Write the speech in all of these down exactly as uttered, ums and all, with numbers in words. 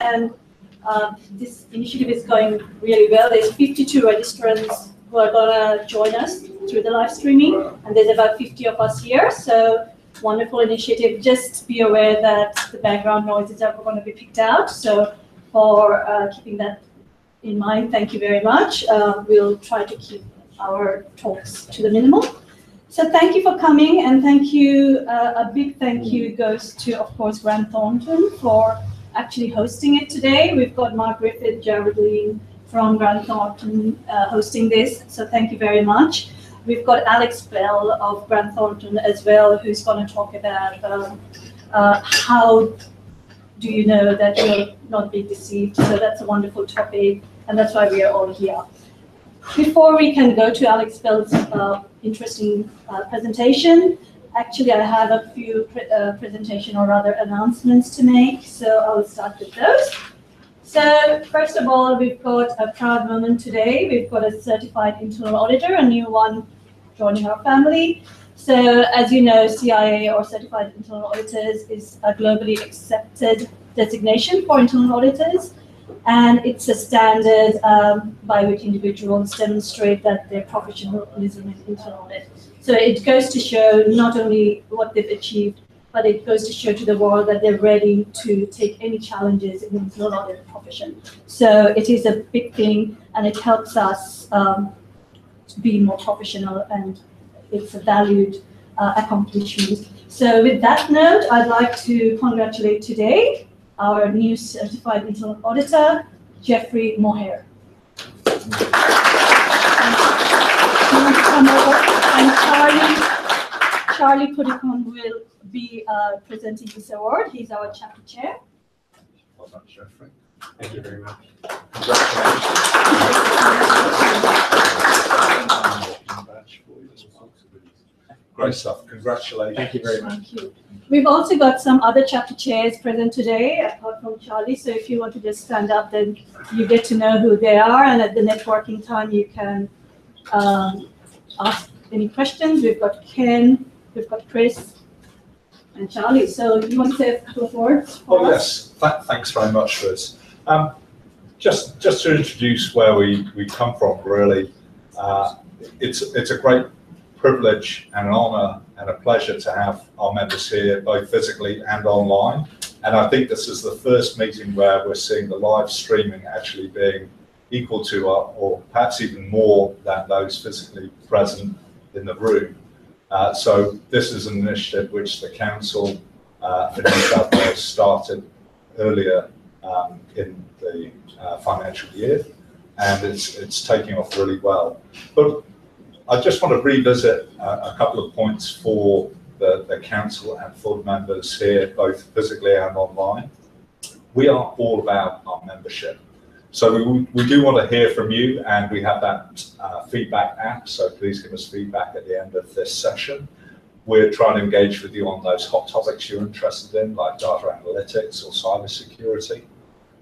and uh, this initiative is going really well. There's fifty-two registrants who are gonna join us through the live streaming, and there's about fifty of us here, so wonderful initiative. Just be aware that the background noises are gonna be picked out, so for uh, keeping that in mind, thank you very much. Uh, we'll try to keep our talks to the minimal. So thank you for coming, and thank you, uh, a big thank you goes to, of course, Grant Thornton for actually hosting it today. We've got Mark Griffith, Geraldine from Grant Thornton uh, hosting this, so thank you very much. We've got Alex Bell of Grant Thornton as well, who's going to talk about um, uh, how do you know that you're not being deceived. So that's a wonderful topic, and that's why we are all here. Before we can go to Alex Bell's uh, interesting uh, presentation, actually I have a few pre uh, presentation or rather announcements to make, so I'll start with those. So first of all, we've got a proud moment today. We've got a certified internal auditor, a new one joining our family. So as you know, C I A or certified internal auditors is a globally accepted designation for internal auditors. And it's a standard um, by which individuals demonstrate that their professionalism in internal audit. So it goes to show not only what they've achieved, but it goes to show to the world that they're ready to take any challenges in the internal audit profession. So it is a big thing, and it helps us um, to be more professional, and it's a valued uh, accomplishment. So with that note, I'd like to congratulate today our new certified internal auditor, Jeffrey Moher. And Charlie, Charlie Pudikon will be uh, presenting this award. He's our chapter chair. Well done, Jeffrey. Thank you very much. Congratulations. Great stuff. Congratulations. Thank you very much. Thank you. We've also got some other chapter chairs present today, apart from Charlie. So if you want to just stand up, then you get to know who they are. And at the networking time, you can um, ask any questions. We've got Ken, we've got Chris, and Charlie. So you want to say a couple of words? Oh, us? yes. Th thanks very much, Riz. Um, just, just to introduce where we, we come from, really, uh, it's, it's a great privilege and an honour and a pleasure to have our members here, both physically and online. And I think this is the first meeting where we're seeing the live streaming actually being equal to our, or perhaps even more than those physically present in the room. Uh, so this is an initiative which the Council uh, for New South Wales started earlier um, in the uh, financial year, and it's, it's taking off really well. But I just want to revisit uh, a couple of points for the, the Council and for the members here, both physically and online. We are all about our membership. So we, we do want to hear from you, and we have that uh, feedback app, so please give us feedback at the end of this session. We're trying to engage with you on those hot topics you're interested in, like data analytics or cybersecurity.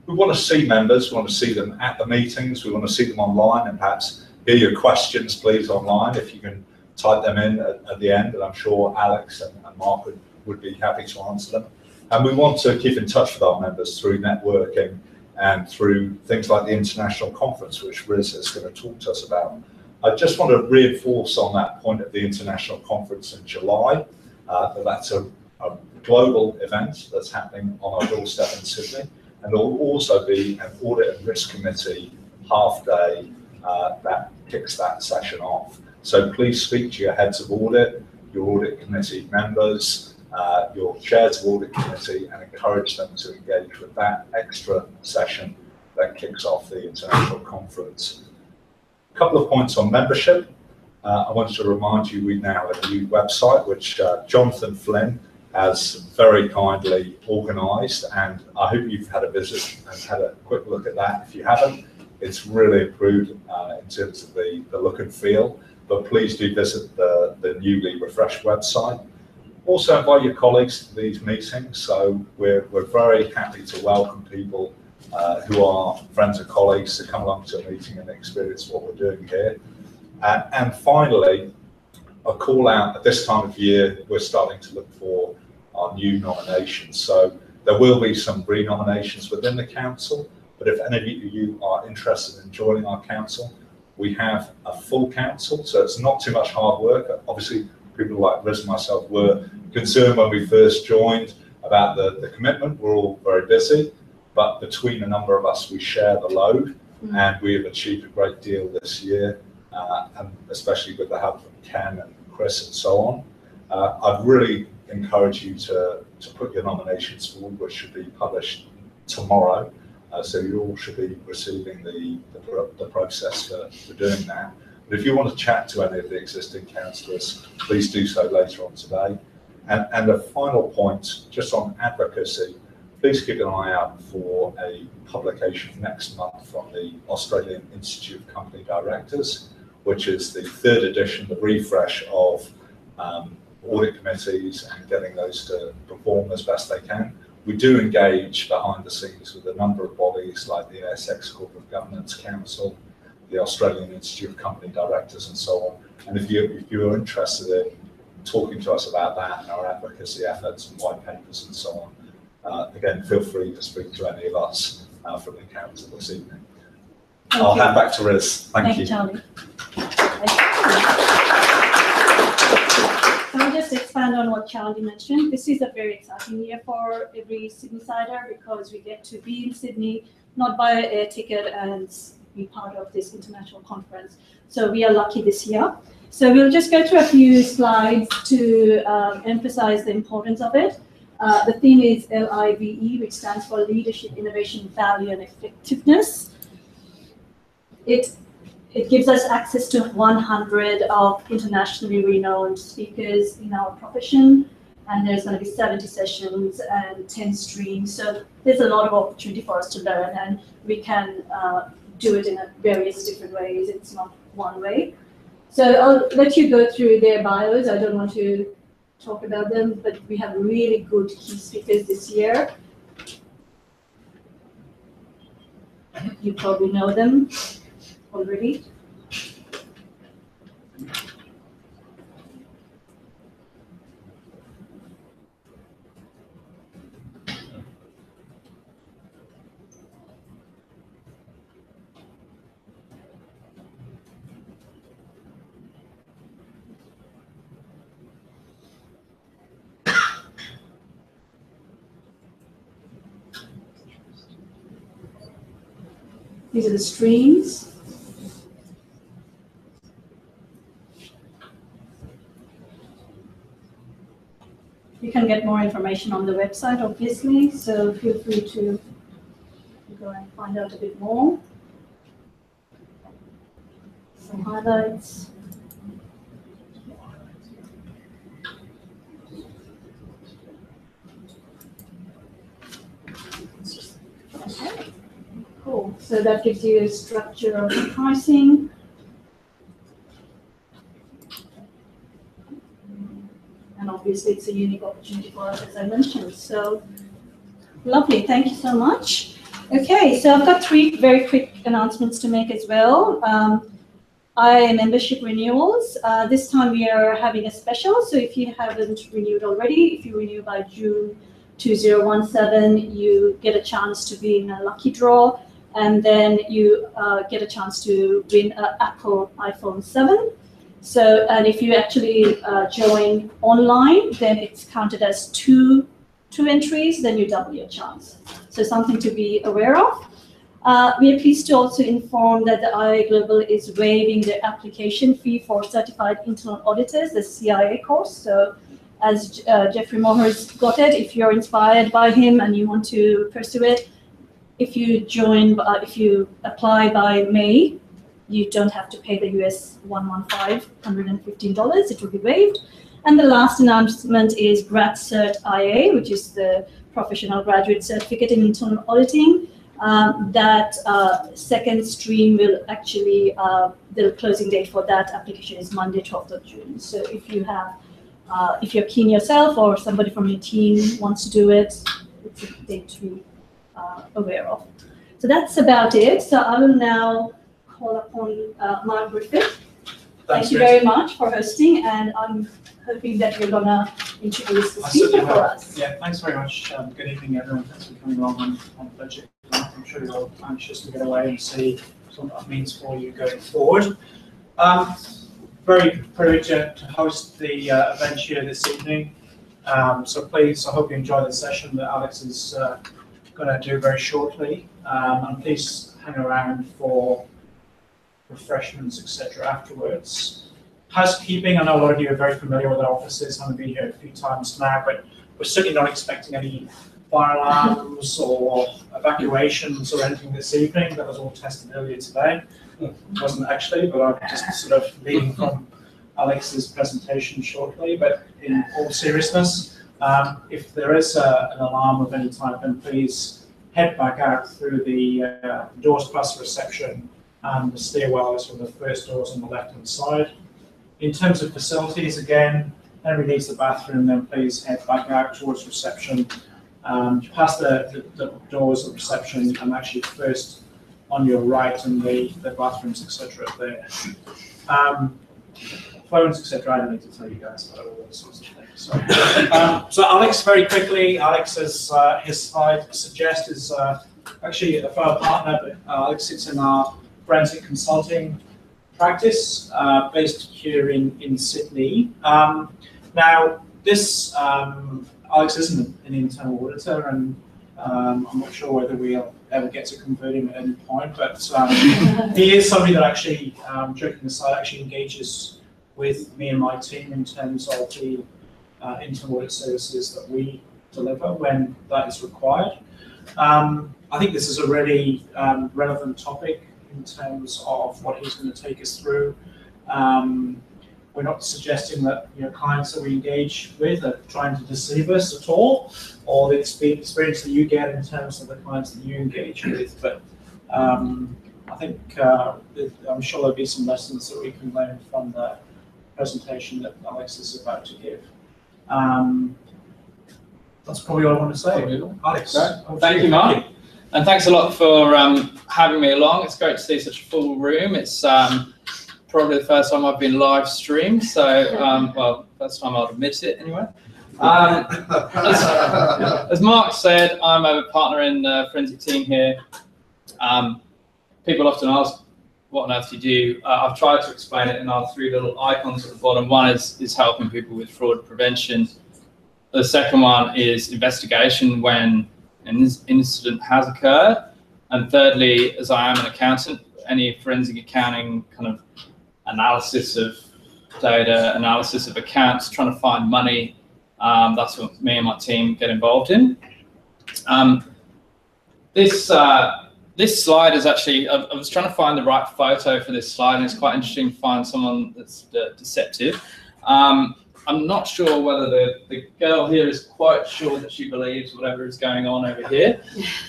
We want to see members, we want to see them at the meetings, we want to see them online, and perhaps hear your questions, please, online. If you can type them in at, at the end, and I'm sure Alex and, and Mark would, would be happy to answer them. And we want to keep in touch with our members through networking and through things like the international conference, which Riz is going to talk to us about. I just want to reinforce on that point of the international conference in July, uh, that that's a, a global event that's happening on our doorstep in Sydney, and there will also be an Audit and Risk Committee half day Uh, that kicks that session off. So please speak to your heads of audit, your audit committee members, uh, your chairs of audit committee, and encourage them to engage with that extra session that kicks off the international conference. A couple of points on membership. Uh, I wanted to remind you we now have a new website, which uh, Jonathan Flynn has very kindly organised, and I hope you've had a visit and had a quick look at that. If you haven't, it's really improved uh, in terms of the, the look and feel, but please do visit the, the newly refreshed website. Also invite your colleagues to these meetings, so we're, we're very happy to welcome people uh, who are friends and colleagues to come along to a meeting and experience what we're doing here. And, and finally, a call out, at this time of year, we're starting to look for our new nominations. So There will be some re-nominations within the council, but if any of you are interested in joining our council, we have a full council, so it's not too much hard work. Obviously, people like Liz and myself were concerned when we first joined about the, the commitment. We're all very busy, but between a number of us, we share the load, mm-hmm. and we have achieved a great deal this year, uh, and especially with the help from Ken and Chris and so on. Uh, I'd really encourage you to, to put your nominations forward, which should be published tomorrow. Uh, so you all should be receiving the, the, pro the process for, for doing that. But if you want to chat to any of the existing councillors, please do so later on today. And, and a final point, just on advocacy, please keep an eye out for a publication next month from the Australian Institute of Company Directors, which is the third edition, the refresh of um, audit committees and getting those to perform as best they can. We do engage behind the scenes with a number of bodies like the A S X Corporate Governance Council, the Australian Institute of Company Directors, and so on. And if you if you're interested in talking to us about that and our advocacy efforts and white papers and so on, uh, again, feel free to speak to any of us uh, from the council this evening. Thank I'll you. hand back to Riz. Thank, Thank you. Charlie. Can I just expand on what Charlie mentioned? This is a very exciting year for every Sydneysider because we get to be in Sydney, not buy an air ticket and be part of this international conference. So we are lucky this year. So we'll just go through a few slides to um, emphasize the importance of it. Uh, the theme is LIBE, which stands for Leadership, Innovation, Value and Effectiveness. It, it gives us access to one hundred of internationally renowned speakers in our profession, and there's going to be seventy sessions and ten streams. So there's a lot of opportunity for us to learn, and we can uh, do it in various different ways. It's not one way. So I'll let you go through their bios. I don't want to talk about them, but we have really good key speakers this year. You probably know them already. These are the streams. You can get more information on the website, obviously, so feel free to go and find out a bit more. Some highlights. Okay. Cool. So that gives you a structure of the pricing. And obviously it's a unique opportunity for us, as I mentioned. So lovely, thank you so much. Okay, so I've got three very quick announcements to make as well. Um, I A membership renewals. Uh, this time we are having a special, so if you haven't renewed already, if you renew by June two thousand seventeen, you get a chance to be in a lucky draw. And then you uh, get a chance to win an Apple iPhone seven. So, and if you actually uh, join online, then it's counted as two, two entries, then you double your chance. So something to be aware of. Uh, we are pleased to also inform that the I A Global is waiving the application fee for Certified Internal Auditors, the C I A course. So as uh, Jeffrey Moher has got it, if you're inspired by him and you want to pursue it, if you join, uh, if you apply by May, you don't have to pay the U S one hundred fifteen dollars. It will be waived. And the last announcement is Grad Cert I A, which is the Professional Graduate Certificate in Internal Auditing. Um, that uh, second stream will actually, uh, the closing date for that application is Monday, twelfth of June. So if you have, uh, if you're keen yourself or somebody from your team wants to do it, it's a date to be Uh, aware of. So that's about it. So I will now call upon uh, Mark Griffith. Thanks, Thank you Riz. very much for hosting, and I'm hoping that you're going to introduce the speaker for us. Yeah, thanks very much. Um, good evening, everyone. Thanks for coming along on, on budget. I'm sure you're all anxious to get away and see what that means for you going forward. Um, very privileged to host the uh, event here this evening. Um, so please, I hope you enjoy the session that Alex is uh, going to do very shortly. Um, and please hang around for refreshments, et cetera afterwards. Housekeeping, I know a lot of you are very familiar with our offices. I've been here a few times now, but we're certainly not expecting any fire alarms or evacuations or anything this evening. That was all tested earlier today. It wasn't actually, but I'm just sort of leading from Alex's presentation shortly. But in all seriousness, um, if there is a, an alarm of any type, then please head back out through the uh, doors plus reception and the stairwells from the first doors on the left-hand side. In terms of facilities, again, whenever he leaves the bathroom, then please head back out towards reception, um, past the, the, the doors of reception, and actually first on your right, and the, the bathrooms, et cetera there. Um, phones, et cetera. I don't need to tell you guys about all those sorts of things. So, um, so Alex, very quickly, Alex's uh, his slide suggest is uh, actually a fellow partner, but uh, Alex sits in our forensic consulting practice uh, based here in, in Sydney. Um, now, this, um, Alex isn't an internal auditor, and um, I'm not sure whether we'll ever get to convert him at any point, but um, he is somebody that actually, um, joking aside, actually engages with me and my team in terms of the uh, internal audit services that we deliver when that is required. Um, I think this is a really um, relevant topic in terms of what he's going to take us through. Um, we're not suggesting that, you know, clients that we engage with are trying to deceive us at all, or the experience that you get in terms of the clients that you engage with. But um, I think uh, I'm sure there'll be some lessons that we can learn from the presentation that Alex is about to give. Um, that's probably all I want to say. Alex, right. Thank you, Mark. And thanks a lot for um, having me along. It's great to see such a full room. It's um, probably the first time I've been live streamed, so, um, well, first time I'll admit it anyway. Um, as, as Mark said, I'm a partner in the forensic team here. Um, people often ask, what on earth do you do? Uh, I've tried to explain it in our three little icons at the bottom. One is, is helping people with fraud prevention. The second one is investigation when an incident has occurred, and thirdly, as I am an accountant, any forensic accounting kind of analysis of data, analysis of accounts, trying to find money, um, that's what me and my team get involved in. Um, this uh, this slide is actually, I, I was trying to find the right photo for this slide, and it's quite interesting to find someone that's de deceptive. Um, I'm not sure whether the, the girl here is quite sure that she believes whatever is going on over here.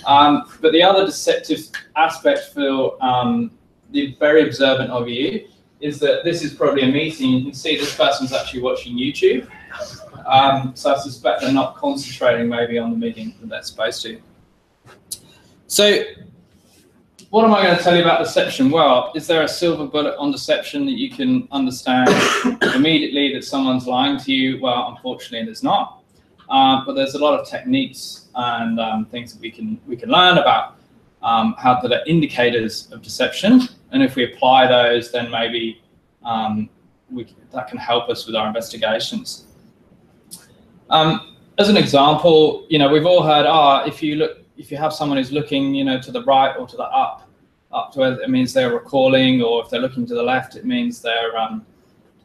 Um, but the other deceptive aspect for um, the very observant of you is that this is probably a meeting. You can see this person's actually watching YouTube. Um, so I suspect they're not concentrating maybe on the meeting that they're supposed to. So what am I going to tell you about deception? Well, is there a silver bullet on deception that you can understand immediately that someone's lying to you? Well, unfortunately, there's not. Uh, but there's a lot of techniques and um, things that we can we can learn about um, how that are indicators of deception. And if we apply those, then maybe um, we, that can help us with our investigations. Um, as an example, you know, we've all heard, ah, oh, if you look. If you have someone who's looking, you know, to the right or to the up, up to where it means they're recalling, or if they're looking to the left, it means they're, um,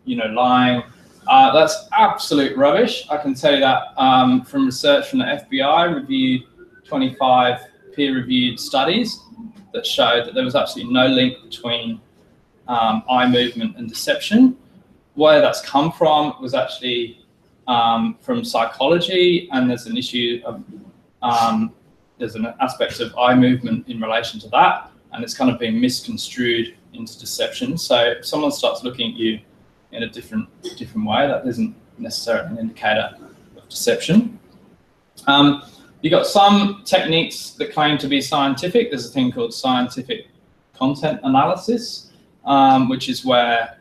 you know, lying. Uh, that's absolute rubbish. I can tell you that um, from research from the F B I, reviewed twenty-five peer-reviewed studies that showed that there was absolutely no link between um, eye movement and deception. Where that's come from was actually um, from psychology, and there's an issue of um, there's an aspect of eye movement in relation to that, and it's kind of been misconstrued into deception. So if someone starts looking at you in a different different way, that isn't necessarily an indicator of deception. Um, you've got some techniques that claim to be scientific. There's a thing called scientific content analysis, um, which is where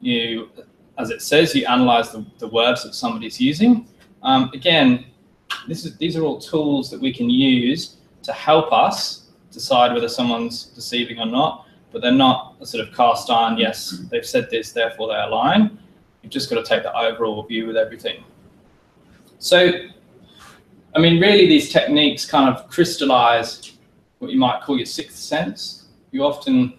you as it says, you analyze the, the words that somebody's using. Um, again, this is, these are all tools that we can use to help us decide whether someone's deceiving or not, but they're not a sort of cast iron, yes, they've said this, therefore they're lying. You've just got to take the overall view with everything. So, I mean, really these techniques kind of crystallize what you might call your sixth sense. You often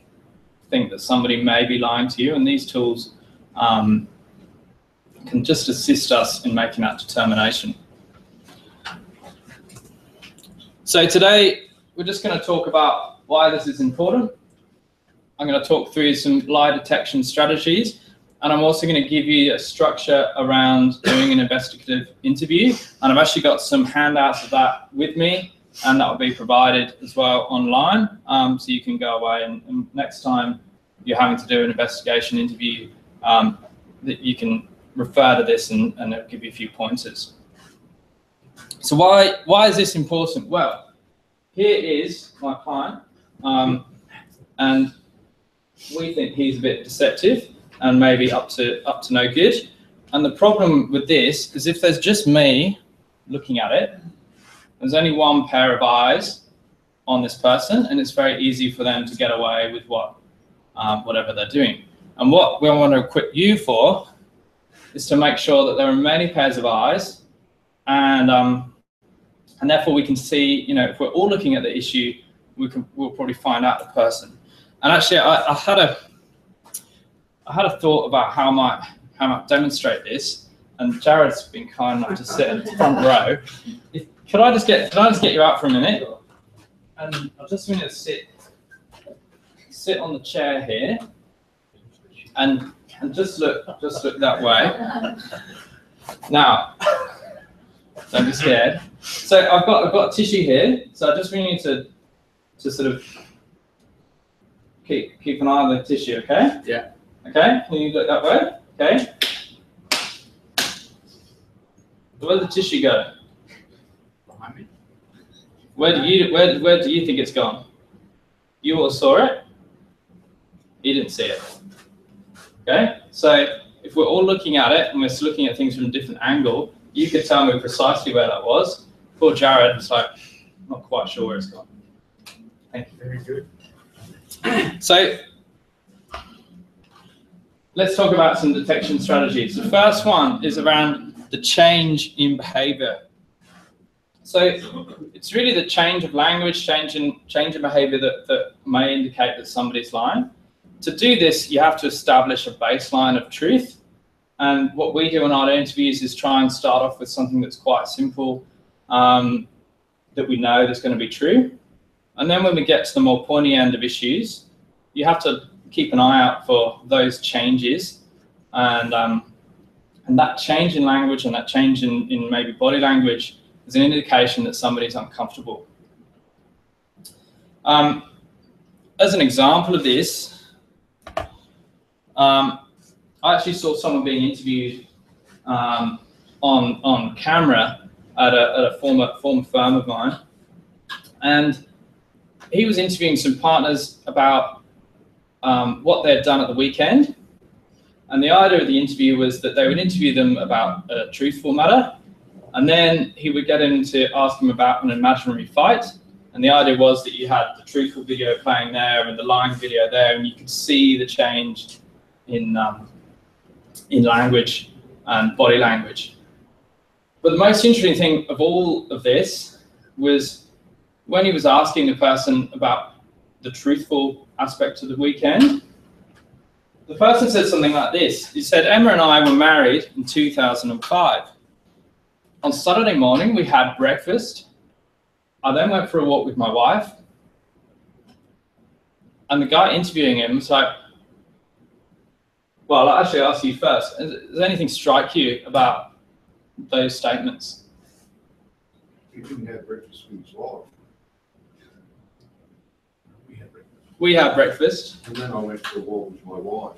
think that somebody may be lying to you, and these tools um, can just assist us in making that determination. So today we're just going to talk about why this is important. I'm going to talk through some lie detection strategies, and I'm also going to give you a structure around doing an investigative interview, and I've actually got some handouts of that with me, and that will be provided as well online, um, so you can go away and, and next time you're having to do an investigation interview, um, that you can refer to this and, and it'll give you a few pointers. So why, why is this important? Well, here is my client, um, and we think he's a bit deceptive and maybe up to, up to no good. And the problem with this is if there's just me looking at it, there's only one pair of eyes on this person, and it's very easy for them to get away with what, um, whatever they're doing. And what we want to equip you for is to make sure that there are many pairs of eyes, and um, and therefore we can see, you know, if we're all looking at the issue, we can we'll probably find out the person. And actually, I, I had a I had a thought about how I might how I might demonstrate this, and Jared's been kind enough to sit in the front row. If, Could I just get? Could I just get you out for a minute? And I just want you to sit, sit on the chair here, and and just look, just look that way. Now, don't be scared. So I've got I've got a tissue here. So I just want you to, to sort of keep keep an eye on the tissue. Okay. Yeah. Okay. Can you look that way? Okay. So where did the tissue go? Where do you where where do you think it's gone? You all saw it. You didn't see it. Okay. So if we're all looking at it and we're looking at things from a different angle, you could tell me precisely where that was. Poor Jared was like, not quite sure where it's gone. Thank you. Very good. So let's talk about some detection strategies. The first one is around the change in behaviour. So it's really the change of language, change in, change in behavior that, that may indicate that somebody's lying. To do this, you have to establish a baseline of truth. And what we do in our interviews is try and start off with something that's quite simple, um, that we know that's going to be true. And then when we get to the more pointy end of issues, you have to keep an eye out for those changes. And, um, and that change in language and that change in, in maybe body language is an indication that somebody's uncomfortable. Um, as an example of this, um, I actually saw someone being interviewed um, on on camera at a, at a former former firm of mine, and he was interviewing some partners about um, what they'd done at the weekend. And the idea of the interview was that they would interview them about a truthful matter, and then he would get him to ask him about an imaginary fight. And the idea was that you had the truthful video playing there and the lying video there, and you could see the change in, um, in language and body language. But the most interesting thing of all of this was when he was asking the person about the truthful aspect of the weekend, the person said something like this. He said, "Emma and I were married in two thousand five. On Saturday morning, we had breakfast. I then went for a walk with my wife." And the guy interviewing him was like, "Well, I'll actually ask you first. Does anything strike you about those statements?" "You didn't have breakfast with his wife. We had breakfast. We had breakfast. And then I went for a walk with my wife."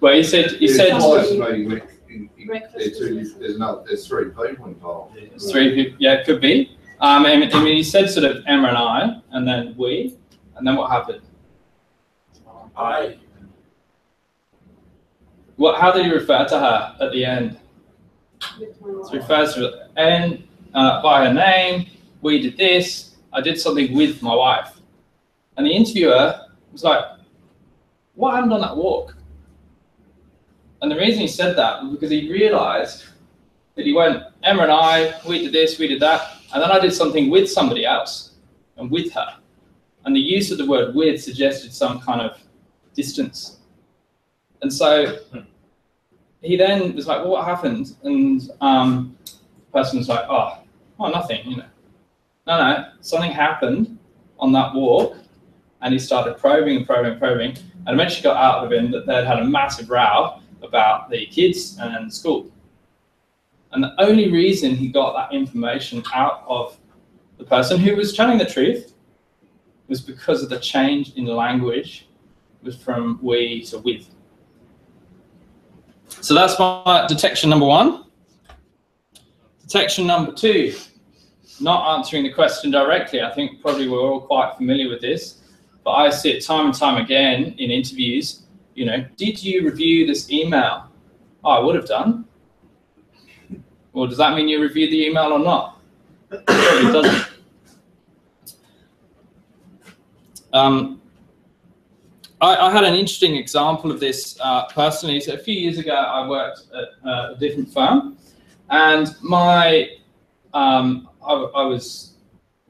Well, he said, he said, In, in, there's, two, there's, another, there's three people involved. There's three people, yeah, it could be. Um, I mean, he said sort of Emma and I, and then we, and then what happened? I. What? How did he refer to her at the end? He refers to her and uh, by her name. We did this. I did something with my wife. And the interviewer was like, what happened on that walk? And the reason he said that was because he realized that he went, Emma and I, we did this, we did that, and then I did something with somebody else and with her. And the use of the word with suggested some kind of distance. And so he then was like, well, what happened? And um, the person was like, oh, oh, nothing, you know. No, no, something happened on that walk, and he started probing and probing and probing, and eventually got out of him that they'd had a massive row about the kids and school. And the only reason he got that information out of the person who was telling the truth was because of the change in language. It was from we to with. So that's my detection number one. Detection number two, not answering the question directly. I think probably we're all quite familiar with this, but I see it time and time again in interviews. You know, did you review this email? Oh, I would have done. Well, does that mean you reviewed the email or not? It probably doesn't. Um, I, I had an interesting example of this uh, personally. So a few years ago, I worked at uh, a different firm, and my um, I, I was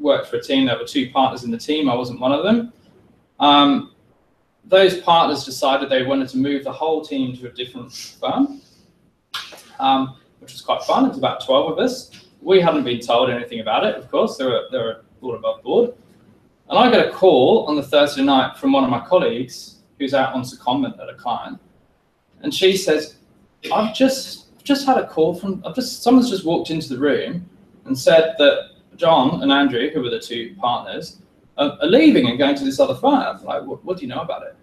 worked for a team. There were two partners in the team. I wasn't one of them. Um, those partners decided they wanted to move the whole team to a different firm, um, which was quite fun. It's about twelve of us. We hadn't been told anything about it, of course. They were, they were all above board. And I got a call on the Thursday night from one of my colleagues who's out on secondment at a client. And she says, I've just, I've just had a call from, I've just, someone's just walked into the room and said that John and Andrew, who were the two partners, are, are leaving and going to this other firm. I was like, what, what do you know about it?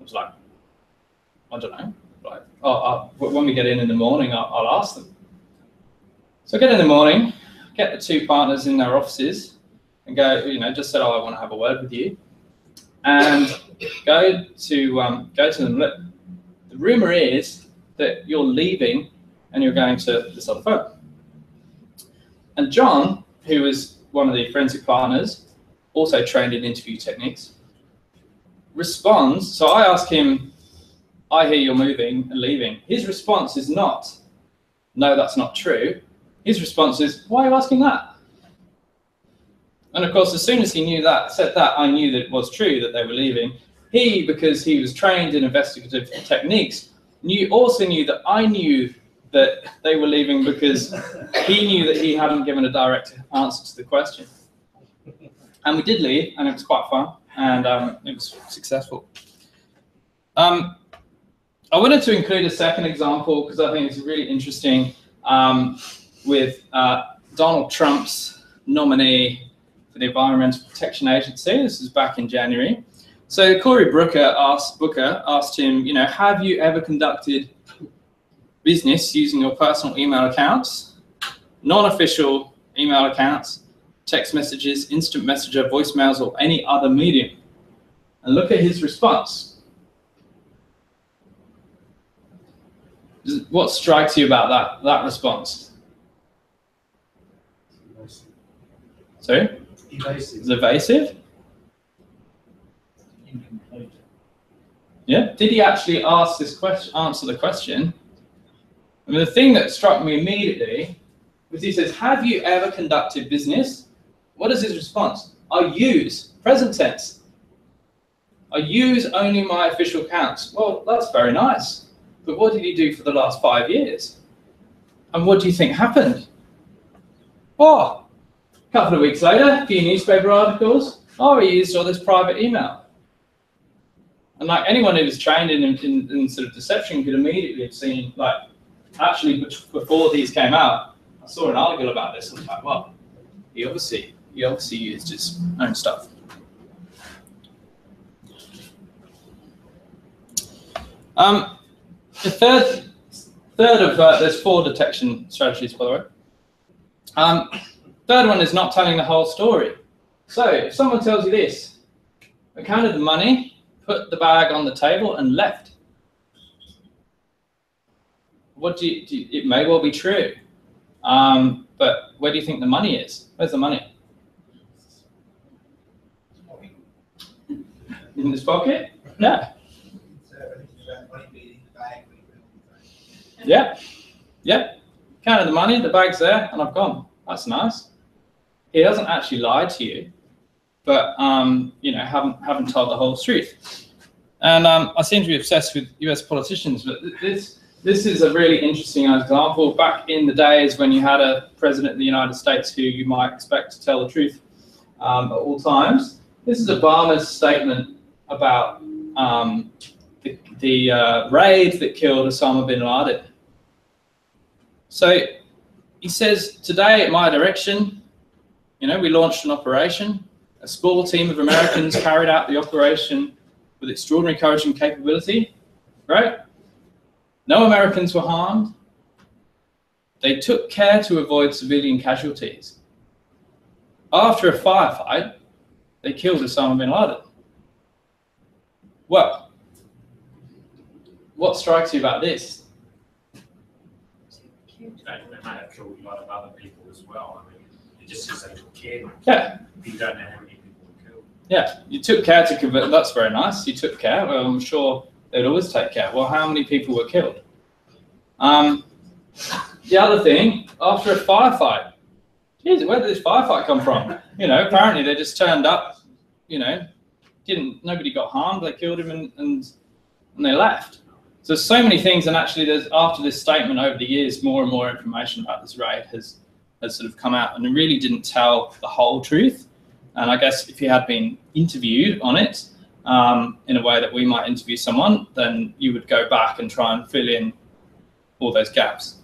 I was like, I don't know. Like, oh, I'll, when we get in in the morning, I'll, I'll ask them. So I get in the morning, get the two partners in their offices and go, you know, just said, oh, I want to have a word with you. And go to um, go to them, look, the rumor is that you're leaving and you're going to this other firm. And John, who was one of the forensic partners, also trained in interview techniques, responds. So I ask him, I hear you're moving and leaving. His response is not, no, that's not true. His response is, why are you asking that? And of course, as soon as he knew that, said that, I knew that it was true that they were leaving. He, because he was trained in investigative techniques, knew also knew that I knew that they were leaving because he knew that he hadn't given a direct answer to the question. And we did leave, and it was quite fun, and um, it was successful. Um, I wanted to include a second example because I think it's really interesting um, with uh, Donald Trump's nominee for the Environmental Protection Agency. This is back in January. So Cory Booker asked, Booker asked him, you know, have you ever conducted business using your personal email accounts, non-official email accounts, text messages, instant messenger, voicemails, or any other medium? And look at his response. What strikes you about that, that response? Evasive. Sorry? Evasive. Is it evasive? Incomplete. Yeah. Did he actually ask this question, answer the question? I mean, the thing that struck me immediately was he says, have you ever conducted business? What is his response? I use, present tense. I use only my official accounts. Well, that's very nice. But what did you do for the last five years? And what do you think happened? Oh, a couple of weeks later, a few newspaper articles. Oh, we used all this private email. And like anyone who was trained in, in, in sort of deception could immediately have seen, like, actually before these came out, I saw an article about this and I was like, well, he obviously, he obviously used his own stuff. Um, The third, third of, uh, there's four detection strategies, by the way. Um, third one is not telling the whole story. So if someone tells you this, I counted the money, put the bag on the table and left. what do you, do you, it may well be true, um, but where do you think the money is? Where's the money? In this pocket? No. Yeah, yeah. Counted the money, the bag's there, and I've gone. That's nice. He doesn't actually lie to you, but um, you know, haven't haven't told the whole truth. And um, I seem to be obsessed with U S politicians, but this this is a really interesting example. Back in the days when you had a president of the United States who you might expect to tell the truth um, at all times, this is Obama's statement about um, the, the uh, raid that killed Osama bin Laden. So he says, today at my direction, you know, we launched an operation. A small team of Americans carried out the operation with extraordinary courage and capability, right? No Americans were harmed. They took care to avoid civilian casualties. After a firefight, they killed Osama bin Laden. Well, what strikes you about this? They may have killed a lot of other people as well. I mean, it just says they took care. Yeah. You don't know how many people were killed. Yeah, you took care to convert. That's very nice. You took care. Well, I'm sure they'd always take care. Well, how many people were killed? Um, the other thing, after a firefight, geez, where did this firefight come from? You know, apparently they just turned up. You know, didn't nobody got harmed. They killed him and and, and they left. So so many things, and actually, there's after this statement over the years, more and more information about this raid has has sort of come out, and it really didn't tell the whole truth. And I guess if you had been interviewed on it um, in a way that we might interview someone, then you would go back and try and fill in all those gaps.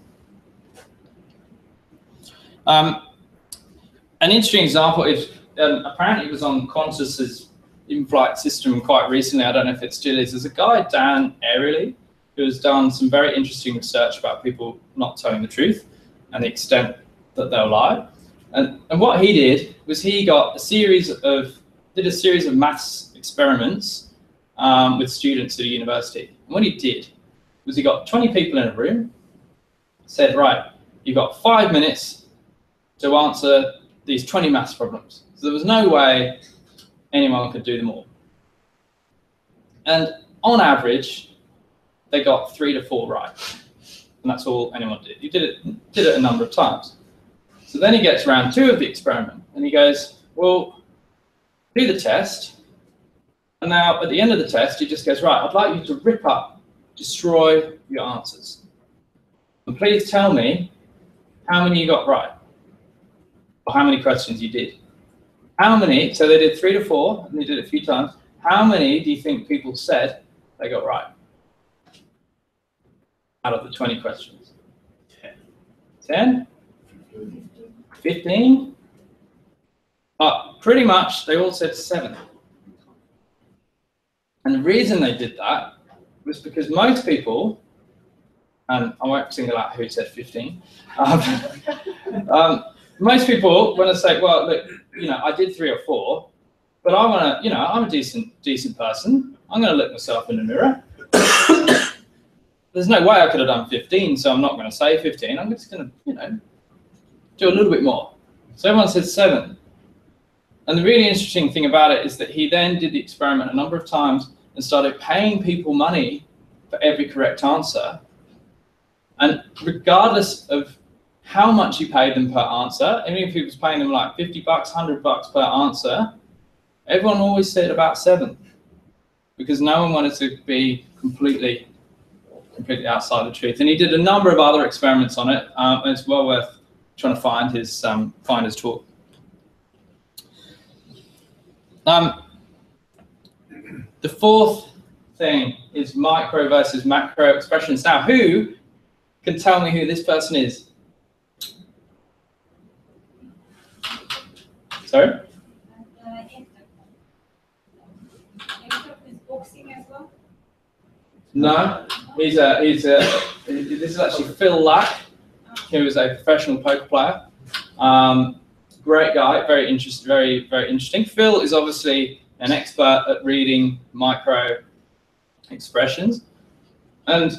Um, an interesting example is um, apparently it was on Qantas's in-flight system quite recently. I don't know if it still is. There's a guy, Dan Ariely, who has done some very interesting research about people not telling the truth and the extent that they'll lie. And, and what he did was he got a series of, did a series of maths experiments um, with students at a university. And what he did was he got twenty people in a room, said, right, you've got five minutes to answer these twenty maths problems. So there was no way anyone could do them all. And on average, they got three to four right, and that's all anyone did. You did it, did it a number of times. So then he gets round two of the experiment, and he goes, well, do the test, and now at the end of the test, he just goes, right, I'd like you to rip up, destroy your answers, and please tell me how many you got right, or how many questions you did. How many, so they did three to four, and they did it a few times, how many do you think people said they got right? Out of the twenty questions? ten? fifteen? But pretty much they all said seven. And the reason they did that was because most people, and I won't single out who said fifteen, um, um, most people want to say, well, look, you know, I did three or four, but I want to, you know, I'm a decent, decent person. I'm going to look myself in the mirror. There's no way I could have done fifteen, so I'm not going to say fifteen. I'm just going to, you know, do a little bit more. So everyone said seven. And the really interesting thing about it is that he then did the experiment a number of times and started paying people money for every correct answer. And regardless of how much he paid them per answer, even if he was paying them like fifty bucks, one hundred bucks per answer, everyone always said about seven, because no one wanted to be completely completely outside the truth. And he did a number of other experiments on it, um, and it's well worth trying to find his um, find his talk. Um, the fourth thing is micro versus macro expressions. Now, who can tell me who this person is? Sorry? No, he's a, he's a, this is actually Phil Lack, who is a professional poker player. Um, great guy, very interesting, very, very interesting. Phil is obviously an expert at reading micro expressions. And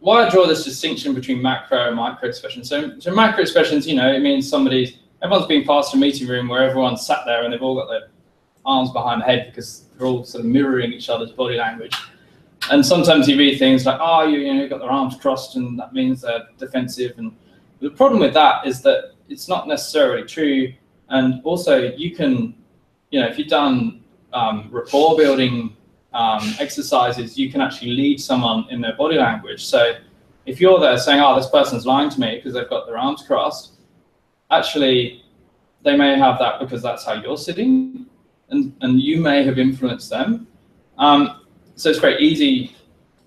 why I draw this distinction between macro and micro expressions. So, so macro expressions, you know, it means somebody's, everyone's been passed a meeting room where everyone's sat there and they've all got their arms behind the head because they're all sort of mirroring each other's body language. And sometimes you read things like, oh, you, you know, you've got their arms crossed and that means they're defensive. And the problem with that is that it's not necessarily true. And also you can, you know, if you've done um, rapport building um, exercises, you can actually lead someone in their body language. So if you're there saying, oh, this person's lying to me because they've got their arms crossed, actually they may have that because that's how you're sitting and, and you may have influenced them. Um, So it's very easy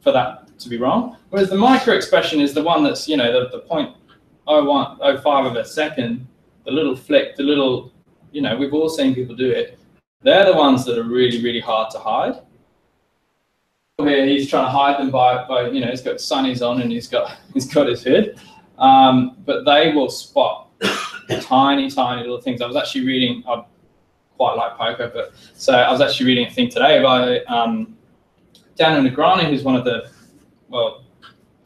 for that to be wrong. Whereas the micro expression is the one that's, you know, the, the zero point zero one, zero point zero five of a second, the little flick, the little, you know, we've all seen people do it. They're the ones that are really, really hard to hide. Here he's trying to hide them by, by you know, he's got sunnies on and he's got, he's got his hood. Um, but they will spot tiny, tiny little things. I was actually reading, I quite like poker, but so I was actually reading a thing today by, um, Daniel Negreanu, who's one of the, well,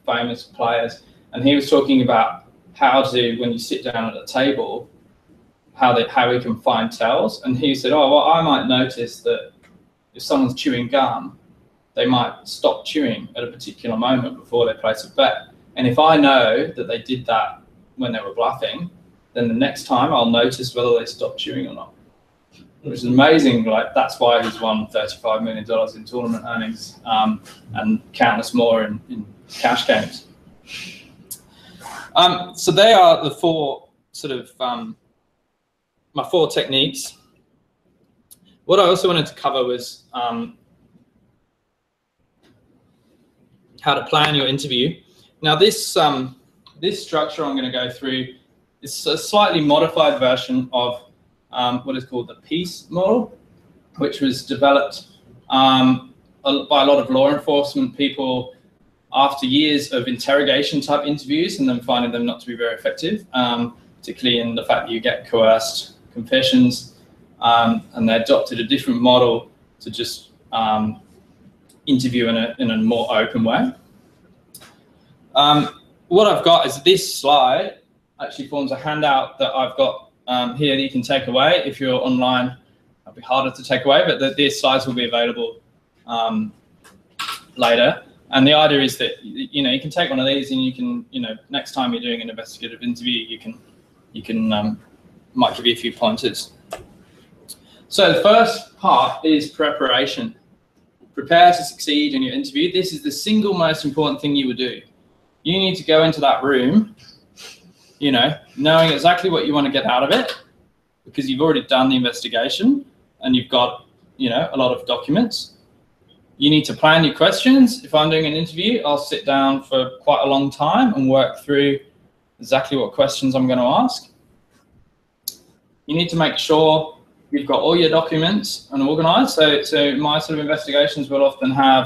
famous players, and he was talking about how to, when you sit down at a table, how they, how we can find tells. And he said, oh, well, I might notice that if someone's chewing gum, they might stop chewing at a particular moment before they place a bet. And if I know that they did that when they were bluffing, then the next time I'll notice whether they stopped chewing or not. Which is amazing. Like, that's why he's won thirty-five million dollars in tournament earnings um, and countless more in, in cash games. Um, so they are the four sort of, um, my four techniques. What I also wanted to cover was um, how to plan your interview. Now this, um, this structure I'm going to go through is a slightly modified version of Um, what is called the PEACE model, which was developed um, by a lot of law enforcement people after years of interrogation type interviews and then finding them not to be very effective, um, particularly in the fact that you get coerced confessions, um, and they adopted a different model to just um, interview in a, in a more open way. Um, what I've got is this slide actually forms a handout that I've got Um, here that you can take away. If you're online, it'll be harder to take away, but the, these slides will be available um, later. And the idea is that, you know, you can take one of these and you can, you know, next time you're doing an investigative interview, you can, you can, um, might give you a few pointers. So the first part is preparation. Prepare to succeed in your interview. This is the single most important thing you would do. You need to go into that room, you know, knowing exactly what you want to get out of it, because you've already done the investigation and you've got, you know, a lot of documents. You need to plan your questions. If I'm doing an interview, I'll sit down for quite a long time and work through exactly what questions I'm going to ask. You need to make sure you've got all your documents and organized. So, so my sort of investigations will often have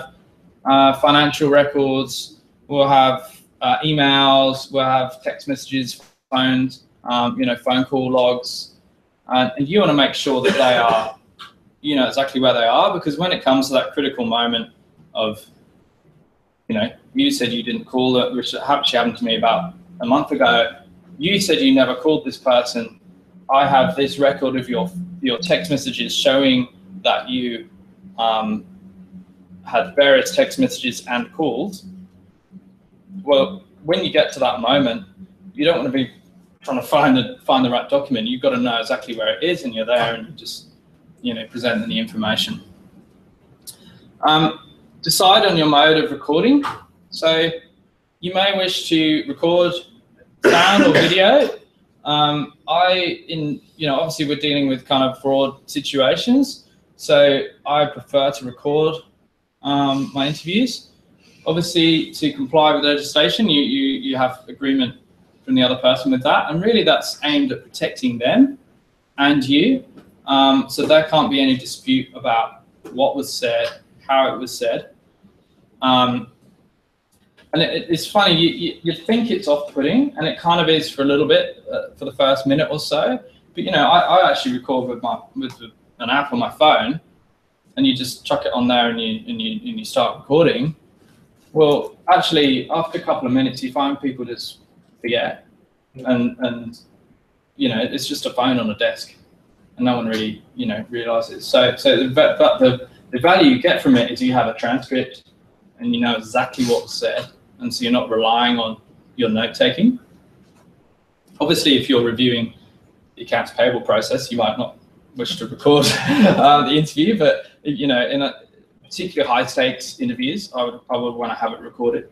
uh, financial records, we'll have Uh, emails, we'll have text messages, phones, um, you know, phone call logs, and, and you want to make sure that they are, you know, exactly where they are, because when it comes to that critical moment of, you know, you said you didn't call it, which actually happened to me about a month ago. You said you never called this person. I have this record of your your text messages showing that you um, had various text messages and calls. Well, when you get to that moment, you don't want to be trying to find the find the right document. You've got to know exactly where it is, and you're there, and you just, you know, present the information. Um, decide on your mode of recording. So you may wish to record sound or video. Um, I in you know obviously we're dealing with kind of fraud situations, so I prefer to record um, my interviews. Obviously, to comply with legislation, you, you, you have agreement from the other person with that. And really, that's aimed at protecting them and you. Um, so there can't be any dispute about what was said, how it was said. Um, and it, it's funny, you, you, you think it's off-putting, and it kind of is for a little bit, uh, for the first minute or so. But, you know, I, I actually record with, my, with an app on my phone, and you just chuck it on there and you, and you, and you start recording. Well, actually, after a couple of minutes, you find people just forget, and and you know, it's just a phone on a desk, and no one really you know realizes. So so the, but the the value you get from it is you have a transcript, and you know exactly what was said, and so you're not relying on your note taking. Obviously, if you're reviewing the accounts payable process, you might not wish to record uh, the interview, but you know in a particularly high stakes interviews, I would I would want to have it recorded.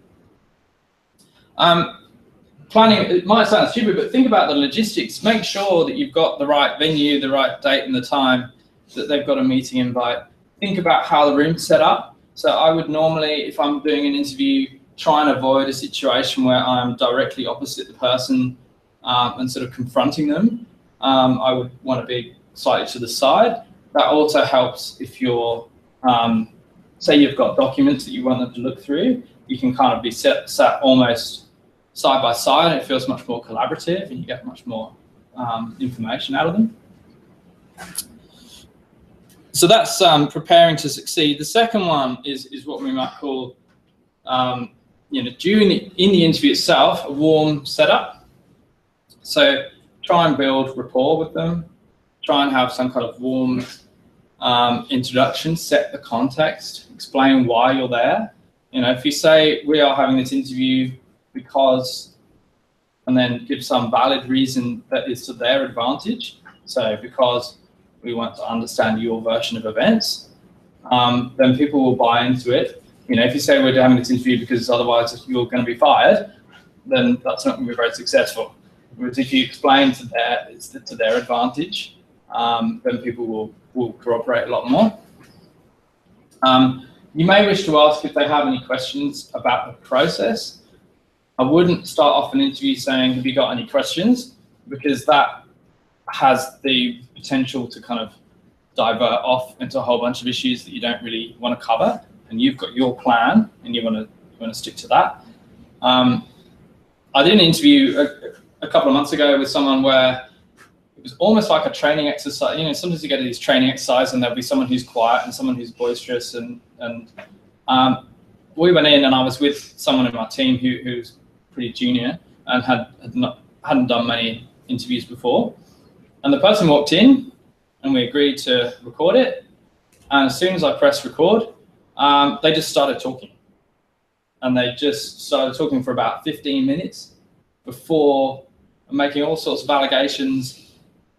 Um, planning, it might sound stupid, but think about the logistics. Make sure that you've got the right venue, the right date and the time, that they've got a meeting invite. Think about how the room's set up. So I would normally, if I'm doing an interview, try and avoid a situation where I'm directly opposite the person um, and sort of confronting them. Um, I would want to be slightly to the side. That also helps if you're, um, say you've got documents that you want them to look through, you can kind of be set, sat almost side by side, and it feels much more collaborative and you get much more um, information out of them. So that's um, preparing to succeed. The second one is, is what we might call, um, you know, during the, in the interview itself, a warm setup. So try and build rapport with them. Try and have some kind of warm um, introduction, set the context, explain why you're there. You know, if you say, we are having this interview because, and then give some valid reason that is to their advantage. So because we want to understand your version of events, um, then people will buy into it. You know, if you say we're having this interview because otherwise you're going to be fired, then that's not going to be very successful. Whereas if you explain to their, to their advantage, Um, then people will, will cooperate a lot more. Um, you may wish to ask if they have any questions about the process. I wouldn't start off an interview saying, have you got any questions? Because that has the potential to kind of divert off into a whole bunch of issues that you don't really want to cover, and you've got your plan and you want to, you want to stick to that. Um, I did an interview a, a couple of months ago with someone where it was almost like a training exercise. You know, sometimes you go to these training exercises and there'll be someone who's quiet and someone who's boisterous. And, and um, we went in and I was with someone in my team who, who's pretty junior and had, had not, hadn't done many interviews before. And the person walked in and we agreed to record it. And as soon as I pressed record, um, they just started talking. And they just started talking for about fifteen minutes before making all sorts of allegations.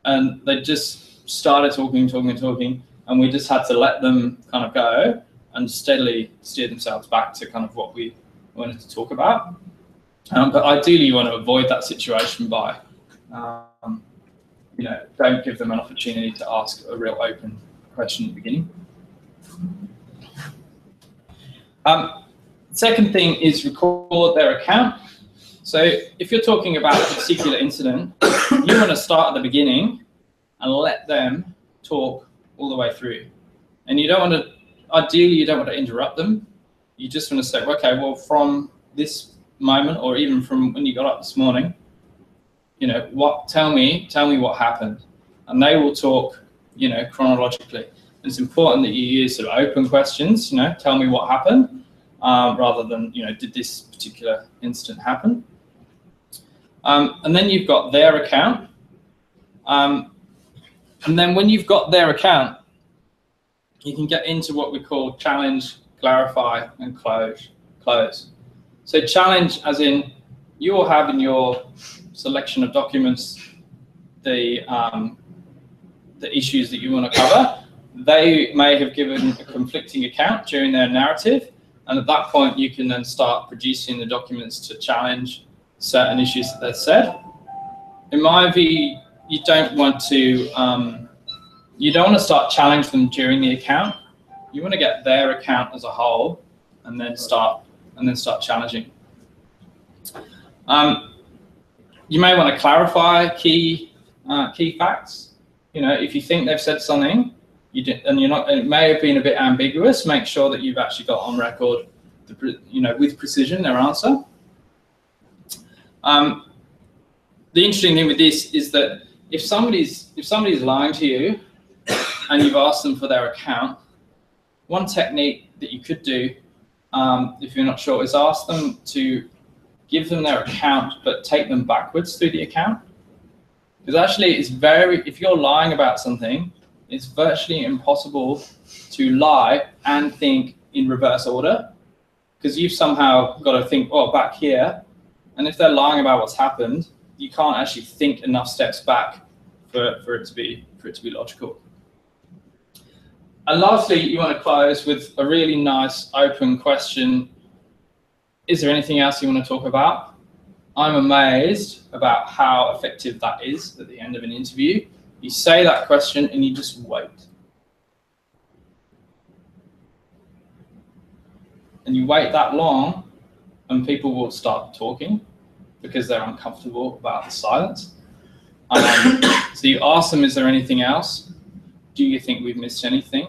And they just started talking, talking, talking, and we just had to let them kind of go and steadily steer themselves back to kind of what we wanted to talk about. Um, but ideally, you want to avoid that situation by, um, you know, don't give them an opportunity to ask a real open question at the beginning. Um, second thing is record their account. So if you're talking about a particular incident, you want to start at the beginning and let them talk all the way through. And you don't want to, ideally, you don't want to interrupt them. You just want to say, okay, well, from this moment or even from when you got up this morning, you know, what, tell me, tell me what happened. And they will talk, you know, chronologically. It's important that you use sort of open questions, you know, tell me what happened, um, rather than, you know, did this particular incident happen? Um, and then you've got their account. Um, and then when you've got their account, you can get into what we call challenge, clarify, and close. Close. So challenge as in you will have in your selection of documents the, um, the issues that you want to cover. They may have given a conflicting account during their narrative. And at that point, you can then start producing the documents to challenge certain issues that they've said. In my view, you don't want to um, you don't want to start challenging them during the account. You want to get their account as a whole, and then start and then start challenging. Um, you may want to clarify key uh, key facts. You know, if you think they've said something, you did, and you're not, it may have been a bit ambiguous. Make sure that you've actually got on record, the, you know, with precision their answer. Um, the interesting thing with this is that if somebody's if somebody's lying to you and you've asked them for their account, one technique that you could do Um, if you're not sure, is ask them to give them their account, but take them backwards through the account. Because actually it's very, if you're lying about something, it's virtually impossible to lie and think in reverse order, because you've somehow got to think, oh, back here. And if they're lying about what's happened, you can't actually think enough steps back for, for it to be, for it to be logical. And lastly, you want to close with a really nice open question. Is there anything else you want to talk about? I'm amazed about how effective that is at the end of an interview. You say that question and you just wait. And you wait that long and people will start talking because they're uncomfortable about the silence. Um, so you ask them, is there anything else? Do you think we've missed anything?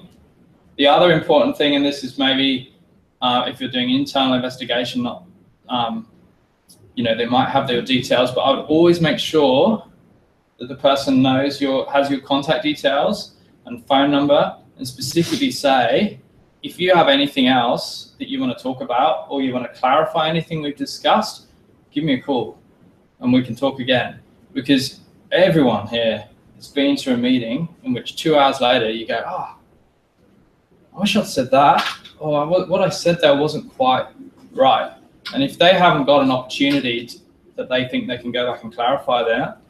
The other important thing in this is maybe uh, if you're doing internal investigation, not, um, you know, they might have their details, but I would always make sure that the person knows your, has your contact details and phone number, and specifically say, if you have anything else that you want to talk about or you want to clarify anything we've discussed, give me a call and we can talk again. Because everyone here has been to a meeting in which two hours later you go, oh, I wish I'd said that, or what I said there wasn't quite right. And if they haven't got an opportunity to, that they think they can go back and clarify that,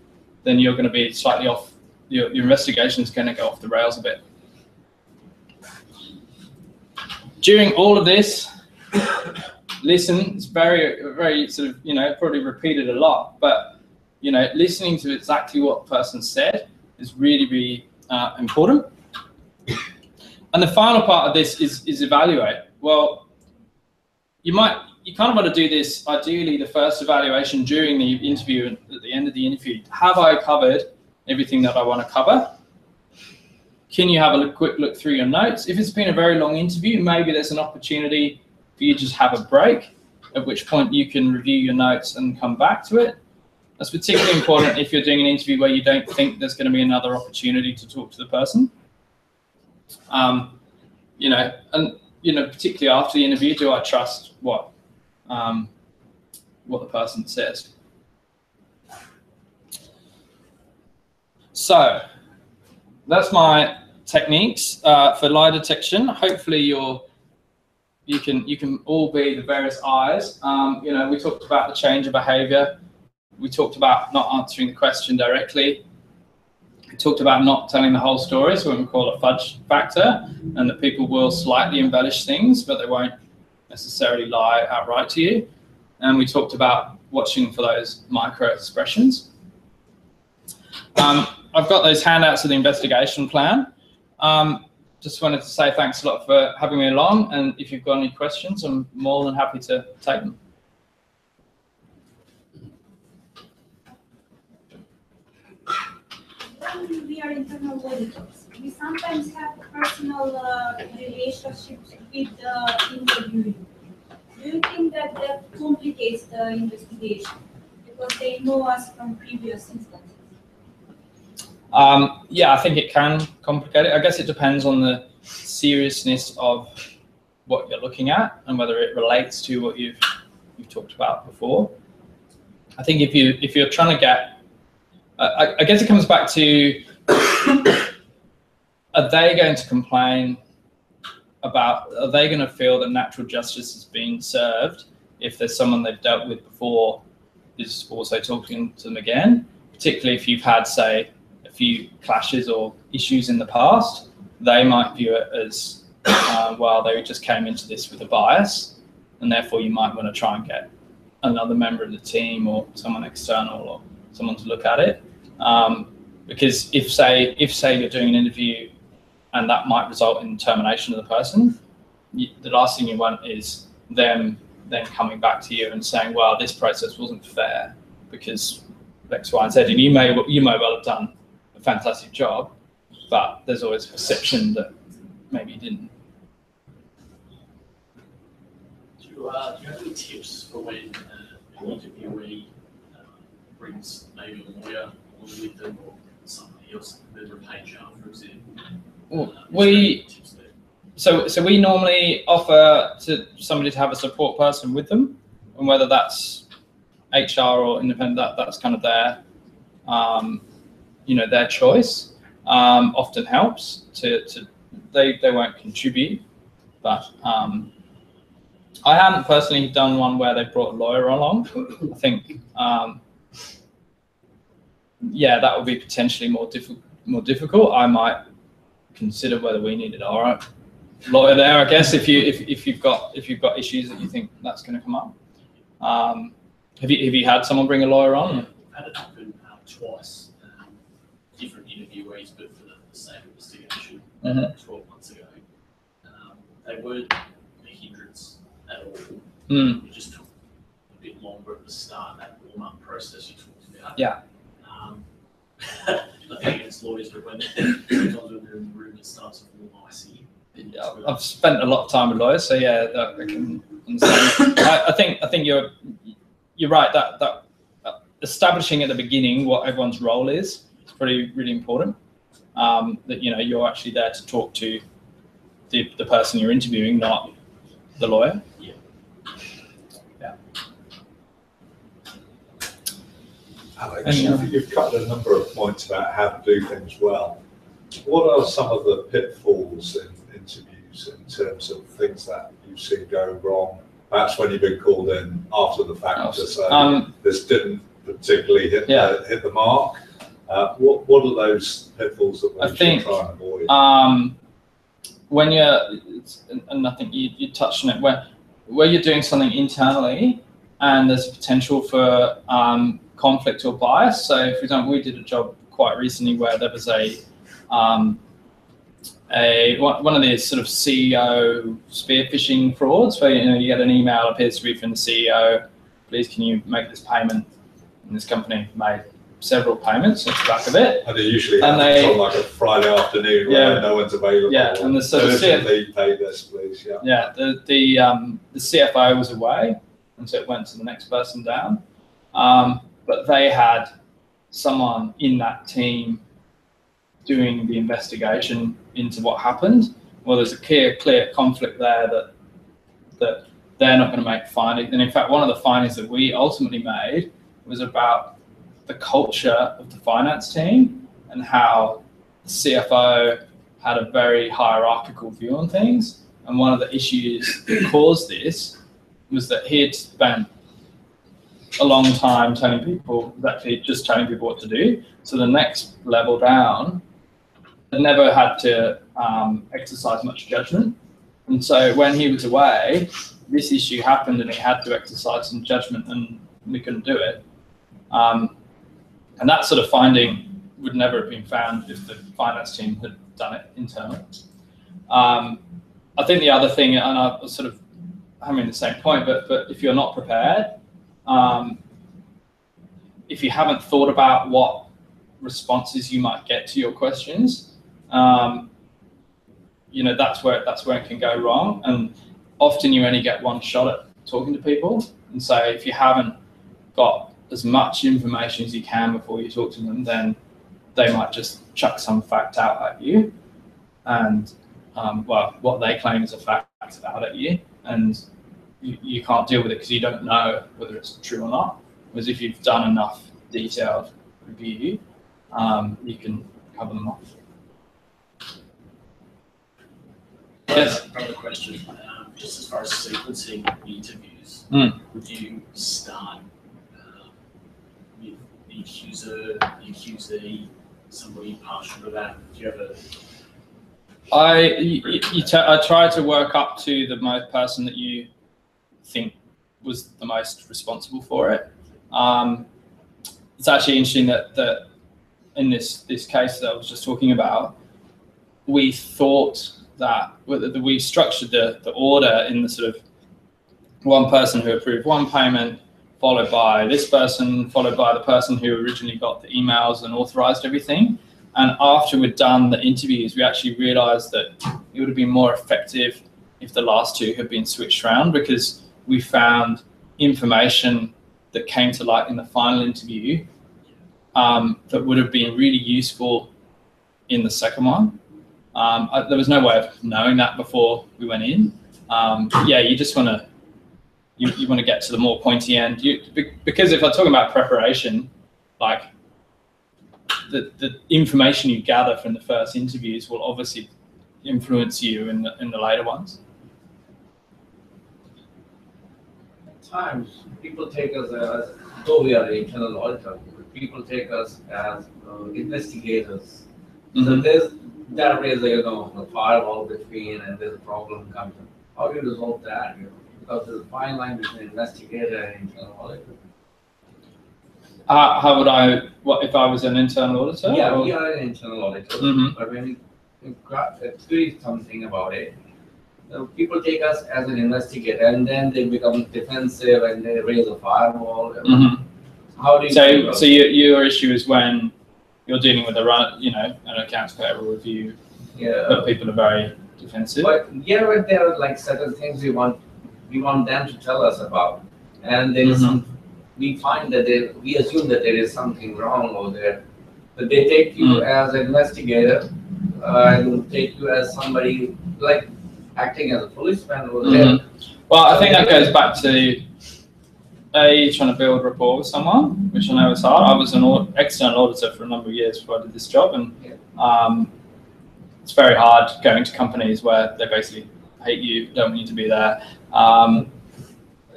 then you're going to be slightly off, your, your investigation is going to go off the rails a bit. During all of this, listen, it's very, very sort of, you know, probably repeated a lot, but, you know, listening to exactly what the person said is really, really uh, important. And the final part of this is, is evaluate. Well, you might, you kind of want to do this, ideally, the first evaluation during the interview and at the end of the interview. Have I covered everything that I want to cover? Can you have a look, quick look through your notes? If it's been a very long interview, maybe there's an opportunity for you to just have a break, at which point you can review your notes and come back to it. That's particularly important if you're doing an interview where you don't think there's going to be another opportunity to talk to the person. Um, you know, and you know, particularly after the interview, do I trust what um, what the person says? So that's my techniques uh, for lie detection. Hopefully, you're you can you can all be the various eyes. Um, you know, we talked about the change of behaviour. We talked about not answering the question directly. We talked about not telling the whole story, so we call it fudge factor, and that people will slightly embellish things, but they won't necessarily lie outright to you. And we talked about watching for those micro expressions. Um, I've got those handouts of the investigation plan. Um, just wanted to say thanks a lot for having me along, and if you've got any questions, I'm more than happy to take them. When we are internal auditors, we sometimes have personal uh, relationships with the uh, interviewee. Do you think that that complicates the investigation because they know us from previous instances? Um, yeah, I think it can complicate it. I guess it depends on the seriousness of what you're looking at and whether it relates to what you've you've talked about before. I think if you if you're trying to get I, I guess it comes back to, are they going to complain about, are they going to feel that natural justice is being served if there's someone they've dealt with before is also talking to them again, particularly if you've had, say, a few clashes or issues in the past? They might view it as, uh, well, they just came into this with a bias, and therefore you might want to try and get another member of the team or someone external or someone to look at it. Um, because if say, if say you're doing an interview and that might result in termination of the person, you, the last thing you want is them then coming back to you and saying, well, this process wasn't fair because X, Y, and Z, and you may, you may well have done a fantastic job, but there's always a perception that maybe you didn't. Do you, uh, do you have any tips for when uh, an interviewee brings maybe a lawyer or with them or somebody else, a member of H R, for example? Um, we, So, so we normally offer to somebody to have a support person with them, and whether that's H R or independent, that, that's kind of their, um, you know, their choice. Um, often helps to, to they, they won't contribute, but um, I haven't personally done one where they brought a lawyer along. I think, um, yeah, that would be potentially more difficult. More difficult. I might consider whether we needed our own lawyer there, I guess, if you if, if you've got if you've got issues that you think that's going to come up. Um, have you have you had someone bring a lawyer on? Yeah, we've had it happen um, twice, um, different interviewees, but for the, the same investigation. Mm-hmm. Twelve months ago, um, they weren't a hindrance at all. Mm. It just took a bit longer at the start, that warm up process you talked about. Yeah. Um, nothing against lawyers, but when sometimes when they're in the room, it starts to feel icy. Yeah, I've spent a lot of time with lawyers, so yeah, that I can understand. I, I think I think you're you're right that that establishing at the beginning what everyone's role is is pretty really important. Um, that you know you're actually there to talk to the the person you're interviewing, not the lawyer. Yeah. Yeah. Alex, and, uh, you've covered a number of points about how to do things well. What are some of the pitfalls in interviews in terms of things that you see go wrong, perhaps when you've been called in after the fact oh, to say um, this didn't particularly hit, yeah. the, hit the mark? Uh, what, what are those pitfalls that we I should think, try and avoid? Um, when you're, it's, and I think you, you touched on it, where, where you're doing something internally and there's a potential for um, conflict or bias. So, for example, we did a job quite recently where there was a um, A, one of these sort of C E O spearfishing frauds where you know you get an email appears to be from the C E O, please can you make this payment? And this company made several payments off the back of it. And they usually and have they, on like a Friday afternoon yeah, where no one's available. Yeah, and the sort of C F O, pay this, please. Yeah. Yeah, the the um the C F O was away and so it went to the next person down. Um, but they had someone in that team doing the investigation into what happened. Well, there's a clear, clear conflict there that that they're not going to make findings. And in fact, one of the findings that we ultimately made was about the culture of the finance team and how the C F O had a very hierarchical view on things. And one of the issues that caused this was that he had spent a long time telling people, actually just telling people what to do. So the next level down, I never had to um, exercise much judgment. And so when he was away, this issue happened and he had to exercise some judgment and we couldn't do it. Um, and that sort of finding would never have been found if the finance team had done it internally. Um, I think the other thing, and I was sort of having the same point, but, but if you're not prepared, um, if you haven't thought about what responses you might get to your questions, Um, you know, that's where that's where it can go wrong. And often you only get one shot at talking to people. And so if you haven't got as much information as you can before you talk to them, then they might just chuck some fact out at you. And, um, well, what they claim is a fact out at you. And you, you can't deal with it because you don't know whether it's true or not. Whereas if you've done enough detailed review, um, you can cover them off. Yes. Another question, um, just as far as sequencing the interviews, mm. would you start um, with the accuser, the accusee, somebody partial to that? Do you have a... I, you, you t I try to work up to the most person that you think was the most responsible for it. Um, it's actually interesting that, that in this, this case that I was just talking about, we thought that we structured the, the order in the sort of one person who approved one payment, followed by this person, followed by the person who originally got the emails and authorized everything. And after we'd done the interviews, we actually realized that it would have been more effective if the last two had been switched around, because we found information that came to light in the final interview um, that would have been really useful in the second one. Um, I, there was no way of knowing that before we went in. Um, yeah, you just want to you, you want to get to the more pointy end. You, because if I'm talking about preparation, like the the information you gather from the first interviews will obviously influence you in the, in the later ones. At times, people take us as though we are an internal auditor. People take us as uh, investigators. Mm-hmm. So there's that raises you know the firewall between, and there's a problem comes. How do you resolve that? You know, because there's a fine line between investigator and internal auditor. Uh, how would I? What if I was an internal auditor? Yeah, or? We are an internal auditor. Mm-hmm. But when we query something about it, uh, people take us as an investigator, and then they become defensive and they raise a firewall. Mm-hmm. How do you so, so your your issue is when you're dealing with a run, you know, an accounts payable review. Yeah, but people are very defensive. But yeah, but there are like certain things we want we want them to tell us about, and there mm-hmm. is some, we find that they we assume that there is something wrong over there, but they take you mm-hmm. as an investigator uh, and take you as somebody like acting as a policeman over mm-hmm. there. Well, I so think that goes back to. A, trying to build rapport with someone, which I know is hard. I was an aud external auditor for a number of years before I did this job, and yeah. um, it's very hard going to companies where they basically hate you, don't want you to be there. Um,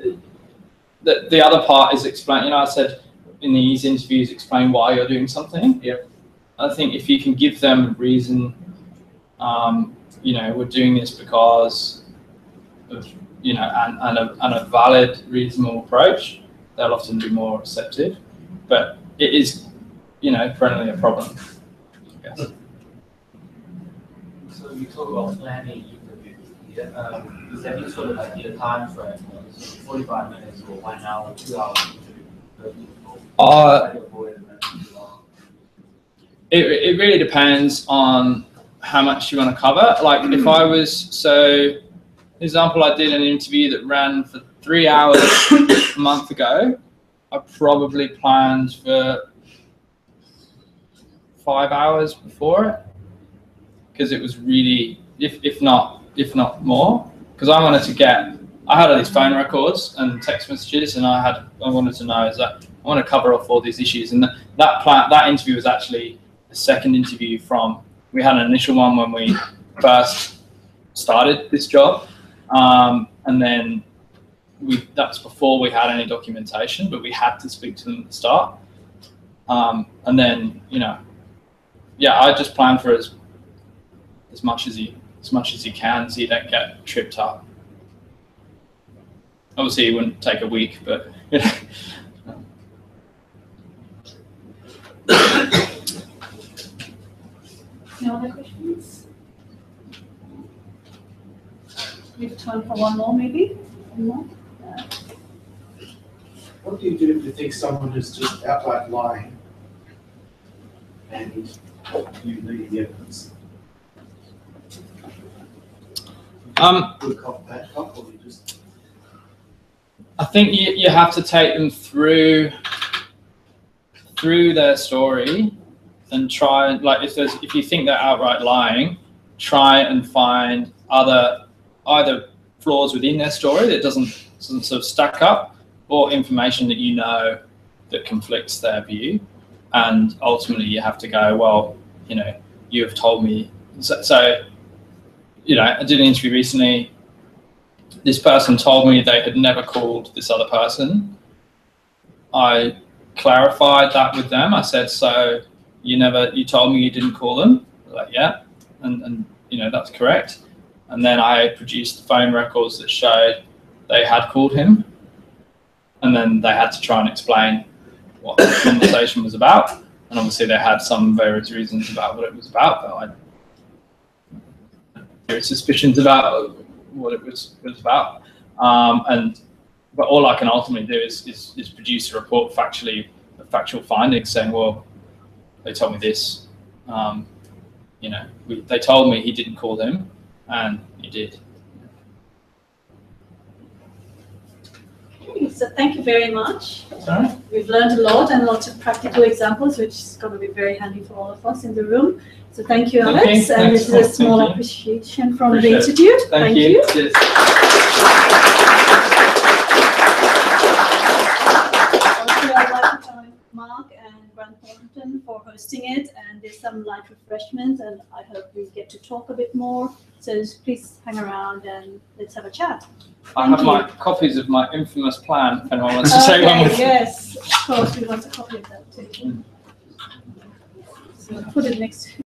the, the other part is explain, you know, I said in these interviews, explain why you're doing something. Yeah. I think if you can give them a reason, um, you know, we're doing this because of you know, and, and, a, and a valid, reasonable approach, they'll often be more receptive. But it is, you know, friendly a problem, I guess. So you talk about planning interviews. Yeah, um, is that sort of like your time frame, forty-five minutes or one hour, two hours interview? Uh, it, it really depends on how much you want to cover. Like mm. if I was, so, for example, I did an interview that ran for three hours a month ago. I probably planned for five hours before it because it was really, if, if not, if not more, because I wanted to get, I had all these phone records and text messages, and I had, I wanted to know is that I want to cover off all these issues. And that that, plan, that interview was actually a second interview from, we had an initial one when we first started this job. Um, and then we, that's before we had any documentation, but we had to speak to them at the start. Um, and then, you know, yeah, I just plan for as as much as you as much as you can, so you don't get tripped up. Obviously, it wouldn't take a week, but you know. No other questions? We have time for one more, maybe? One more? Yeah. What do you do if you think someone is just outright lying? And what do you need the evidence? Um, Good cop, bad cop, or you just... I think you, you have to take them through through their story and try and, like, if there's, if you think they're outright lying, try and find other either flaws within their story that doesn't, doesn't sort of stack up, or information that you know that conflicts their view, and ultimately you have to go, well, you know, you have told me. So, so you know, I did an interview recently. This person told me they had never called this other person. I clarified that with them. I said, so you never, you told me you didn't call them. They're like, yeah, and and you know that's correct. And then I produced the phone records that showed they had called him, and then they had to try and explain what the conversation was about, and obviously they had some various reasons about what it was about, but I had suspicions about what it was, was about. Um, and but all I can ultimately do is, is, is produce a report factually, factual findings saying, well, they told me this, um, you know, we, they told me he didn't call them. And you did. Okay, so thank you very much. Sorry. We've learned a lot and lots of practical examples, which is going to be very handy for all of us in the room. So thank you, Alex. Okay, and thanks, this is a small appreciation from Appreciate the Institute. Thank, thank you. you. Yes. Also, I'd like to thank Mark and Grant Thornton for hosting it. And there's some light refreshments, and I hope we get to talk a bit more. So please hang around and let's have a chat. Thank I have you. my copies of my infamous plan, if anyone wants to okay, take one with you. Yes, of course, we want a copy of that too. So I'll put it next to